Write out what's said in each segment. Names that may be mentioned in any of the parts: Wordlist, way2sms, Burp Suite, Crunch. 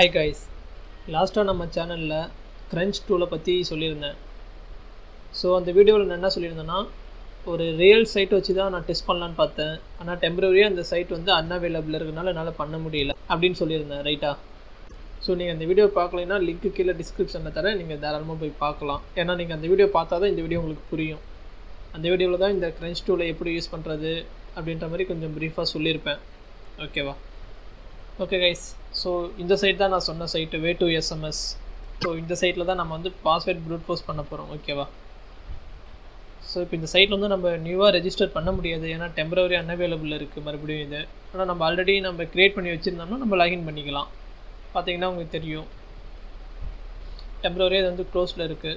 Hi guys, last time on our channel la crunch tool பத்தி சொல்லிருந்தேன். So அந்த வீடியோல நான் என்ன சொல்லிருந்தேன்னா ஒரு real site வச்சு தான் நான் டெஸ்ட் பண்ணலாம்னு பார்த்தேன். ஆனா temporary அந்த site வந்து unavailable இருக்கனால என்னால பண்ண முடியல அப்படினு சொல்லிருந்தேன், ரைட்டா? So நீங்க அந்த வீடியோ பார்க்கலைனா லிங்க் கீழ டிஸ்கிரிப்ஷன்ல தரேன், நீங்க தாராளமா போய் பார்க்கலாம். ஏன்னா நீங்க அந்த வீடியோ பார்த்தாதான் இந்த வீடியோ உங்களுக்கு புரியும். அந்த வீடியோல தான் இந்த crunch tool எப்படி யூஸ் பண்றது அப்படின்ற மாதிரி கொஞ்சம் பிரீஃபா சொல்லிருப்பேன். ஓகேவா? Okay guys, so இந்த சைடு தான் நான் சொன்ன சைட் way2sms. so இந்த சைட்ல தான் நம்ம வந்து பாஸ்வேர்ட் brute force பண்ண போறோம், ஓகேவா? சோ இப்போ இந்த சைட்ல வந்து நம்ம நியூவா ரெஜிஸ்டர் பண்ண முடியாது, ஏனா டெம்பரரி unavailable இருக்கு மறுபடியும் இது. ஆனா நம்ம ஆல்ரெடி நம்ம கிரியேட் பண்ணி வச்சிருந்தோம்னா நம்ம லாகின் பண்ணிக்கலாம். பாத்தீங்கன்னா உங்களுக்கு தெரியும் டெம்பரரி அது வந்து க்ளோஸ்ல இருக்கு.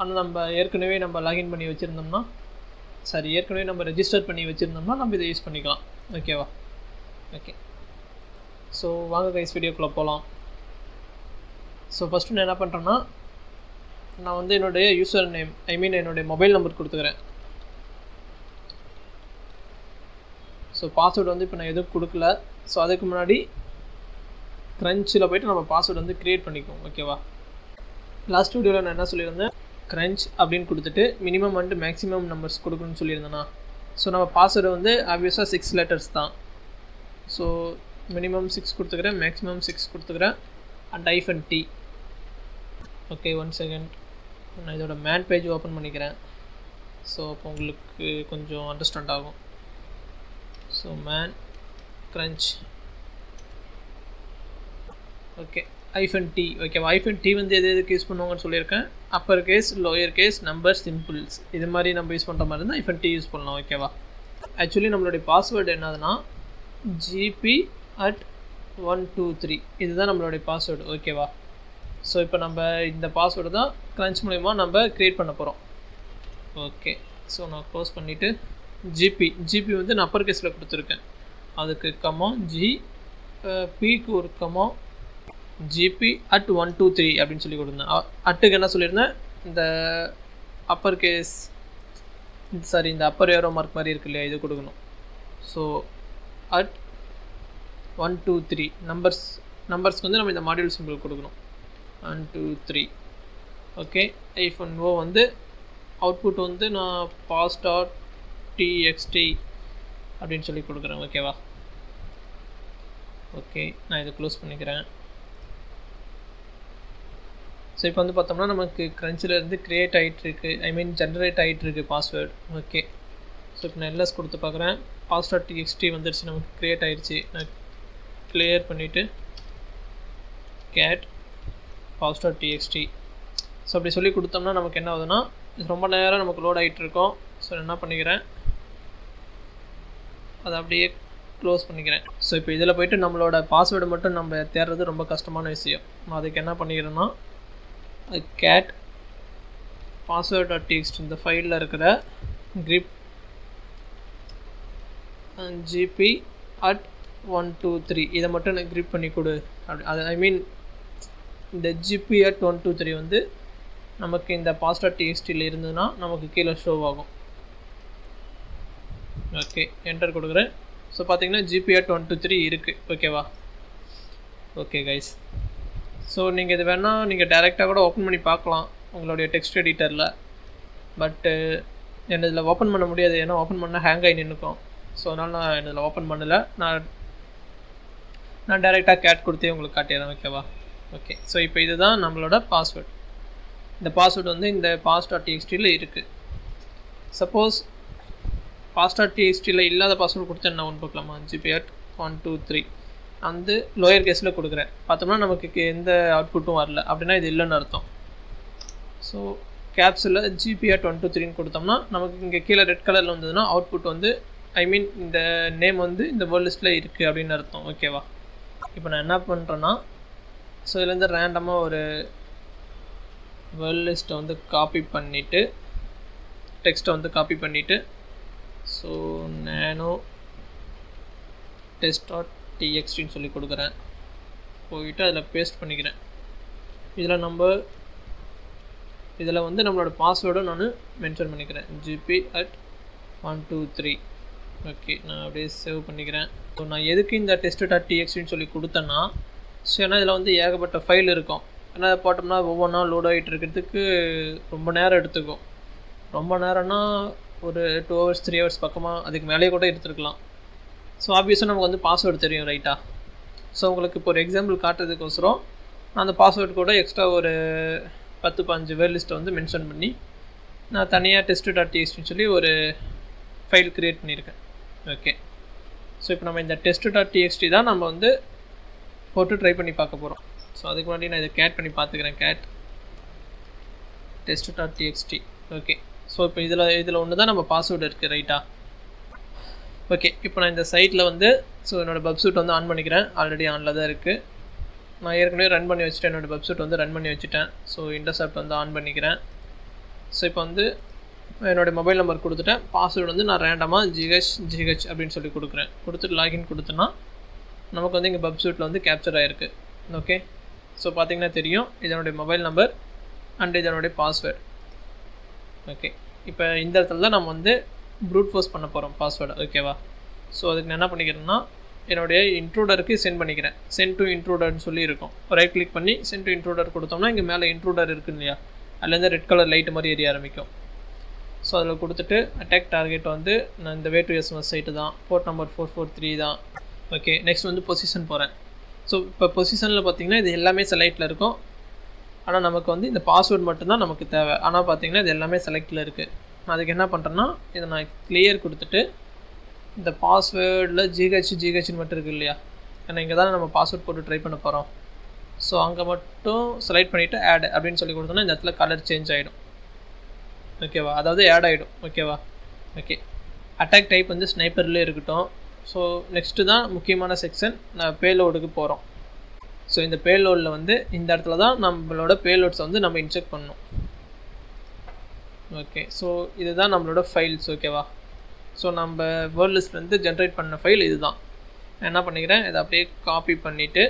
ஆனா நம்ம ஏற்கனவே நம்ம லாகின் பண்ணி வச்சிருந்தோம்னா சரி ஏற்கனவே நம்ம ரெஜிஸ்டர் பண்ணி வச்சிருந்தோம்னா நம்ம இத யூஸ் பண்ணிக்கலாம், ஓகேவா? ஓகே, so வாங்க guys video குள்ள போலாம். So first நான் என்ன பண்றேன்னா நான் வந்து என்னோட user name என்னோட mobile number கொடுத்துக்கறேன். so password வந்து இப்போ நான் எதுவும் கொடுக்கல. so அதுக்கு முன்னாடி crunchல போய்ட்டு நம்ம password வந்து create பண்ணிக்குவோம், ஓகேவா? last videoல நான் என்ன சொல்லிருந்தேன் crunch அப்படினு கொடுத்துட்டு minimum and maximum numbers கொடுக்கணும்னு சொல்லிருந்தேனா. so நம்ம password வந்து obviously 6 letters தான். so minimum 6 கொடுத்துக்கறேன், maximum 6 கொடுத்துக்கறேன் and -t. okay, one second, நான் இதோட man page ஓபன் பண்ணிக்கிறேன். சோ அப்ப உங்களுக்கு கொஞ்சம் அண்டர்ஸ்டாண்ட் ஆகும். So man crunch, okay, -t. okay, -t வந்து எது எதுக்கு யூஸ் பண்ணுவாங்கன்னு சொல்லிருக்கேன். upper case, lower case, numbers, symbols, இது மாதிரி நம்ம யூஸ் பண்ற மாதிரி இருந்தா -t யூஸ் பண்ணலாம், ஓகேவா? एक्चुअली நம்மளுடைய பாஸ்வேர்ட் என்னதுனா gp@123, இதுதான் நம்மளுடைய பாஸ்வேர்டு, ஓகேவா? ஸோ இப்போ நம்ம இந்த பாஸ்வேர்டு தான் crunch மூலமா நம்ம கிரியேட் பண்ண போகிறோம். ஓகே, ஸோ நான் க்ளோஸ் பண்ணிவிட்டு ஜிபி வந்து நான் அப்பர் கேஸில் கொடுத்துருக்கேன். அதுக்கு கமா ஜிபிக்கு ஒரு கமா gp@123 அப்படின்னு சொல்லி கொடுத்தேன். அட்டுக்கு என்ன சொல்லியிருந்தேன், இந்த அப்பர் கேஸ் சாரி இந்த அப்பர் ஏரோ மார்க் மாதிரி இருக்கு இல்லையா, இது கொடுக்கணும். ஸோ @123 நம்பர்ஸ்க்கு வந்து நம்ம இந்த மாடியூல் சிம்பிள் கொடுக்கணும் 123. ஓகே, -o வந்து அவுட்புட் வந்து நான் pass.txt அப்படினு சொல்லி கொடுக்குறேன், ஓகேவா? ஓகே, நான் இத க்ளோஸ் பண்ணிக்கிறேன். சோ இப்போ வந்து பார்த்தோம்னா நமக்கு crunchல இருந்து கிரியேட் ஆயிட்டு இருக்கு, ஜெனரேட் ஆயிட்டு இருக்கு பாஸ்வேர்ட். ஓகே, சோ இப்போ நான் ls கொடுத்து பார்க்கறேன், pass.txt வந்துருச்சு, நமக்கு கிரியேட் ஆயிருச்சு. நான் கிளியர் பண்ணிட்டு cat pass.txt. ஸோ அப்படி சொல்லி கொடுத்தோம்னா நமக்கு என்ன ஆகுதுன்னா ரொம்ப நேரம் நமக்கு லோட் ஆகிட்டு இருக்கோம். ஸோ என்ன பண்ணிக்கிறேன், அதை அப்படியே க்ளோஸ் பண்ணிக்கிறேன். ஸோ இப்போ இதில் போயிட்டு நம்மளோட பாஸ்வேர்டு மட்டும் நம்ம தேடுறது ரொம்ப கஷ்டமான விஷயம். நான் அதுக்கு என்ன பண்ணிக்கிறேன்னா cat password.txt இந்த ஃபைலில் இருக்கிற grip gp@123 இதை மட்டும் நான் கிரிப் பண்ணி கொடு அப்படி அது இந்த gp@123 வந்து நமக்கு இந்த pass.txtல இருந்ததுன்னா நமக்கு கீழே ஷோ ஆகும். ஓகே, என்டர் கொடுக்குறேன். ஸோ பார்த்தீங்கன்னா gp@123 இருக்குது, ஓகேவா? ஓகே கைஸ், ஸோ நீங்கள் இது வேணால் நீங்கள் டைரெக்டாக கூட ஓப்பன் பண்ணி பார்க்கலாம் உங்களுடைய டெக்ஸ்ட் எடிட்டரில். பட்டு என்ன இதில் ஓப்பன் பண்ண முடியாது, ஏன்னா ஓப்பன் பண்ணால் ஹேங் ஆகி நின்றுக்கும். ஸோ அதனால் நான் இதில் ஓப்பன் பண்ணலை, நான் டைரெக்டாக கேட் கொடுத்தே உங்களுக்கு காட்டிடுறேன், ஓகேவா? ஓகே, ஸோ இப்போ இதுதான் நம்மளோட பாஸ்வேர்டு. இந்த பாஸ்வேர்டு வந்து இந்த pass.txtல இருக்குது. சப்போஸ் pass.txtல இல்லாத பாஸ்வேர்டு கொடுத்து என்ன ஒன்று பார்க்கலாமா, gp@123 வந்து லோயர் கேஸில் கொடுக்குறேன். பார்த்தோம்னா நமக்கு எந்த அவுட்புட்டும் வரல அப்படின்னா இது இல்லைன்னு அர்த்தம். ஸோ கேப்ஸில் gp@123ன்னு கொடுத்தோம்னா நமக்கு இங்கே கீழே ரெட் கலரில் வந்ததுன்னா அவுட்புட் வந்து இந்த நேம் வந்து இந்த வேர்ல்ட் லிஸ்ட்டில் இருக்குது அப்படின்னு அர்த்தம், ஓகேவா? இப்போ நான் என்ன பண்ணுறேன்னா ஸோ இதுலேருந்து ரேண்டமாக ஒரு வேர்ல்ட் லிஸ்ட்டை வந்து காப்பி பண்ணிவிட்டு டெக்ஸ்ட்டை வந்து காப்பி பண்ணிவிட்டு ஸோ நானோ test.txtன்னு சொல்லி கொடுக்குறேன். போயிட்டு அதில் பேஸ்ட் பண்ணிக்கிறேன். இதில் நம்ம இதில் வந்து நம்மளோட பாஸ்வேர்டும் நான் மென்ஷன் பண்ணிக்கிறேன் gp@123. ஓகே, நான் அப்படியே சேவ் பண்ணிக்கிறேன். ஸோ நான் எதுக்கு இந்த test.txtன்னு சொல்லி கொடுத்தேன்னா So we have a file irukum ana paattomna ovvona load aayit irukkiradhukku romba nera eduthukku romba nera na oru 2 hours 3 hours pakkama adukku mele kuda iruthirukkalam so obviously namakku vandu password theriyum right ah so ungalku for example kaatradhukku osaram na the password kuda extra oru 10 5 word list vandu mention panni na thaniya test.txt solli oru file create pannirken okay so ipo nama indha test.txt da nama vandu போட்டு try பண்ணி பார்க்க போறோம் so அதுக்கு முன்னாடி நான் இத gate பண்ணி பாத்துக்கறேன் gate test.txt okay so இப்போ இதுல ஒண்ணு தான் நம்ம பாஸ்வேர்ட் இருக்கு ரைட்டா ஓகே இப்போ நான் இந்த சைட்ல வந்து சோ என்னோட Burp Suite வந்து ஆன் பண்ணிக்கிறேன் ஆல்ரெடி ஆன்ல தான் இருக்கு நான் ஏற்கனவே ரன் பண்ணி வச்சிட்டேன் என்னோட Burp Suite வந்து ரன் பண்ணி வச்சிட்டேன் சோ இன்டர்செப்ட் வந்து ஆன் பண்ணிக்கிறேன் சோ இப்போ வந்து என்னோட மொபைல் நம்பர் கொடுத்துட்டேன் பாஸ்வேர்ட் வந்து நான் ரேண்டமா gh அப்படினு சொல்லி கொடுக்கிறேன் கொடுத்து லாகின் கொடுத்தனா நமக்கு வந்து இங்க Burp Suiteல வந்து கேப்சர் ஆயிருக்கு ஓகே சோ பாத்தீங்கன்னா தெரியும் இதனோட மொபைல் நம்பர் and இதனோட பாஸ்வேர்ட் ஓகே இப்போ இந்த இடத்துல தான் நாம வந்து brute force பண்ண போறோம் பாஸ்வேர்ட் ஓகேவா சோ அதுக்கு நான் என்ன பண்ணிக்கிறேன்னா என்னோட இன்ட்ரூடருக்கு சென்ட் பண்ணிக்கிறேன் சென்ட் டு இன்ட்ரூடர் னு சொல்லி இருக்கும் ரைட் கிளிக் பண்ணி சென்ட் டு இன்ட்ரூடர் கொடுத்தோம்னா இங்க மேலே இன்ட்ரூடர் இருக்கு இல்லையா அதுல இந்த ரெட் கலர் லைட் மாதிரி ஏறிய ஆரம்பிக்கும் சோ அதல கொடுத்துட்டு அட்டாக் டார்கெட் வந்து நான் இந்த வே டு எஸ்எம்எஸ் சைட் தான் போர்ட் நம்பர் 443 தான் okay next one the position poren so ipo position la pathina idu ellame select la irukum ana namakku vandu indha password mattum dhaan namakku thevai ana pathina idu ellame select la irukku adukku enna pandrena idu na clear kuduthittu indha password la gh nu mattum irukku illaya ana inga dhaan nama password potu try panna porom so anga mattum select pannittu add appdin solli kodutona indha adutha color change aidum okay va adhavadhu add aidum okay va okay attack type vandu sniper la irukatum so next da mukiyamana section na payload ku porom so in the payload la vande indha edathila da nammaloda payloads vande nam inject pannum okay so idu da nammaloda files okay va so namba word list la vande generate panna file idu da na enna panikiren idu appdiye copy pannittu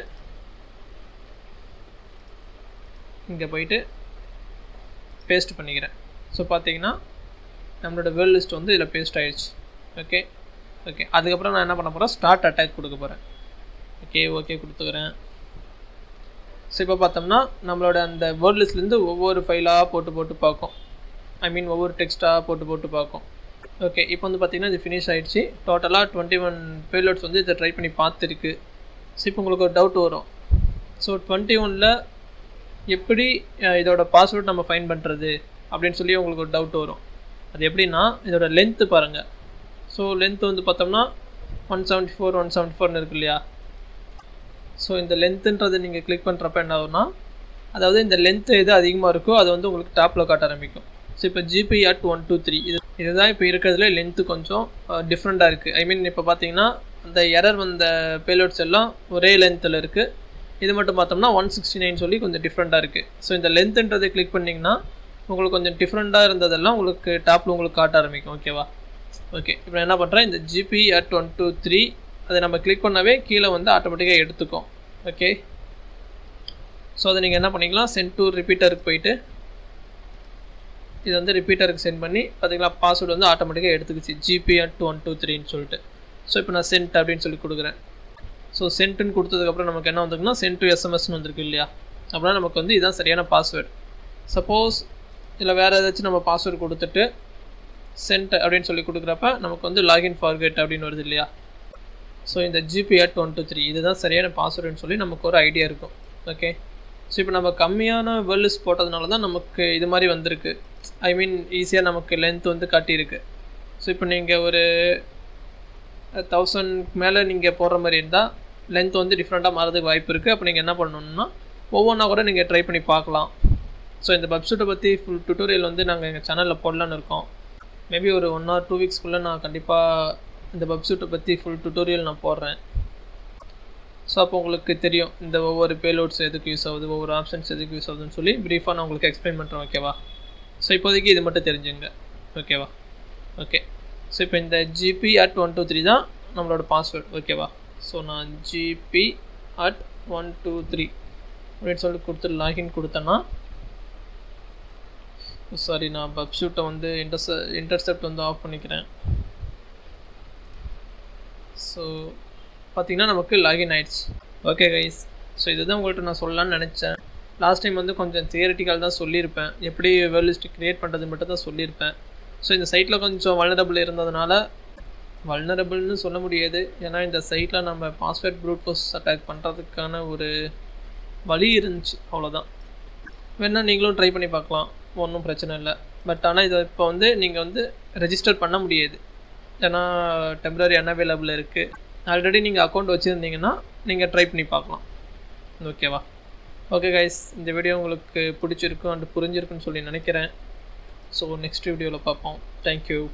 inga poitu paste panikiren so pathina nammaloda word list vande idla paste aichu okay okay அதுக்கு அப்புறம் நான் என்ன பண்ணப் போறேன் start attack கொடுக்க போறேன் okay okay கொடுத்துக்கறேன் so இப்போ பார்த்தோம்னா நம்மளோட அந்த வேர்ட் லிஸ்ட்ல இருந்து ஒவ்வொரு ஃபைலா போட்டு பார்க்கும் ஐ மீன் ஒவ்வொரு டெக்ஸ்டா போட்டு பார்க்கும் ஓகே இப்போ வந்து பாத்தீங்கன்னா இது finish ஆயிடுச்சு டோட்டலா 21 payloads வந்து இத ட்ரை பண்ணி பார்த்திருக்கு சோ இப்போ உங்களுக்கு ஒரு டவுட் வரும் சோ 21 ல எப்படி இதோட பாஸ்வேர்ட் நம்ம ஃபைண்ட் பண்றது அப்படினு சொல்லி உங்களுக்கு ஒரு டவுட் வரும் அது எப்படினா இதோட லெந்த் பாருங்க so length வந்து பார்த்தோம்னா 174 ன்னு இருக்கு இல்லையா சோ இந்த lengthன்றதை நீங்க கிளிக் பண்றப்ப என்ன ஆகும்னா அதாவது இந்த length எது அதிகமா இருக்கோ அது வந்து உங்களுக்கு டாப்ல காட்ட ஆரம்பிக்கும் சோ இப்போ gp at 123 இதுதான் இப்போ இருக்குதுல length கொஞ்சம் டிஃபரண்டா இருக்கு ஐ மீன் இப்போ பாத்தீங்கன்னா அந்த எரர் வந்த payloads எல்லாம் ஒரே lengthல இருக்கு இது மட்டும் பார்த்தோம்னா 169 சொல்லி கொஞ்சம் டிஃபரண்டா இருக்கு சோ இந்த lengthன்றதை கிளிக் பண்ணீங்கன்னா உங்களுக்கு கொஞ்சம் டிஃபரண்டா இருந்ததெல்லாம் உங்களுக்கு டாப்ல உங்களுக்கு காட்ட ஆரம்பிக்கும் ஓகேவா okay இப்போ என்ன பண்றேன் இந்த gp at 123 அதை நம்ம கிளிக் பண்ணவே கீழ வந்து ஆட்டோமேட்டிக்கா எடுத்துக்கும் okay சோ அத நீங்க என்ன பண்ணிக்கலாம் send to repeater க்கு போய்ட்டு இது வந்து repeater க்கு சென்ட் பண்ணி பாத்தீங்களா பாஸ்வேர்ட் வந்து ஆட்டோமேட்டிக்கா எடுத்துக்குச்சு gp at 123 ன்னு சொல்லிட்டு சோ இப்போ நான் send அப்படினு சொல்லி கொடுக்கிறேன் சோ send ன்னு கொடுத்ததுக்கு அப்புறம் நமக்கு என்ன வந்திருக்குனா send to sms ன்னு வந்திருக்கு இல்லையா அப்பறம் நமக்கு வந்து இதான் சரியான பாஸ்வேர்ட் சப்போஸ் இல்ல வேற ஏதாச்சும் நம்ம பாஸ்வேர்ட் கொடுத்துட்டு sent அப்படினு சொல்லி கொடுக்கறப்ப நமக்கு வந்து login forget அப்படினு வருது இல்லையா சோ இந்த gp at 123 இதுதான் சரியான பாஸ்வேர்ட் னு சொல்லி நமக்கு ஒரு ஐடியா இருக்கும் ஓகே சோ இப்போ நம்ம கம்மியான word list போட்டதனால தான் நமக்கு இது மாதிரி வந்திருக்கு ஐ மீன் ஈஸியா நமக்கு length வந்து காட்டி இருக்கு சோ இப்போ நீங்க ஒரு 1000 க்கு மேல நீங்க போற மாதிரி இருந்தா length வந்து டிஃபரண்டா மாறதுக்கு வாய்ப்பு இருக்கு அப்ப நீங்க என்ன பண்ணனும்னா ஒவ்வொண்ணா கூட நீங்க ட்ரை பண்ணி பார்க்கலாம் சோ இந்த Burp Suite பத்தி full tutorial வந்து நாங்க எங்க சேனல்ல போடலாம்னு இருக்கோம் மேபி ஒரு 1 ஆர் 2 வீக்ஸ் குள்ள நான் கண்டிப்பா இந்த Burp Suite பத்தி full tutorial நான் போடுறேன் சோ அப்ப உங்களுக்கு தெரியும் இந்த ஒவ்வொரு payloads எதுக்கு யூஸ் ஆகுது ஒவ்வொரு ஆப்ஷன்ஸ் எதுக்கு யூஸ் ஆகுதுன்னு சொல்லி பிரீஃபா நான் உங்களுக்கு எக்ஸ்பிளைன் பண்றேன் ஓகேவா சோ இப்போதைக்கு இது மட்டும் தெரிஞ்சுங்க ஓகேவா ஓகே சோ இப்போ இந்த gp at 123 தான் நம்மளோட பாஸ்வேர்ட் ஓகேவா சோ நான் gp at 123 அப்படினு சொல்லி கொடுத்து லாகின் கொடுத்தனா sorry நான் Burp Suite வந்து இன்டர்செப்ட் வந்து ஆஃப் பண்ணிக்கிறேன் சோ பாத்தீங்கன்னா நமக்கு லாகின் ஆயிடுச்சு okay guys So this is what I told last time. I told you theoretical to create a. So in the site vulnerable vulnerable nu solla mudiyadhu ena indha site la nama password brute force attack pandradhukana oru vali irundhuchu avladha venna neengalum try panni paakalam onnum prachana illa but ana idha ipo vande neenga vande register panna mudiyadhu ena temporary unavailable irukku already neenga account vechirundinga neenga try panni paakalam okay va okay guys indha video ungalku pidichirukku and purinjirukku nu solli nenikiren so next video la paapom thank you.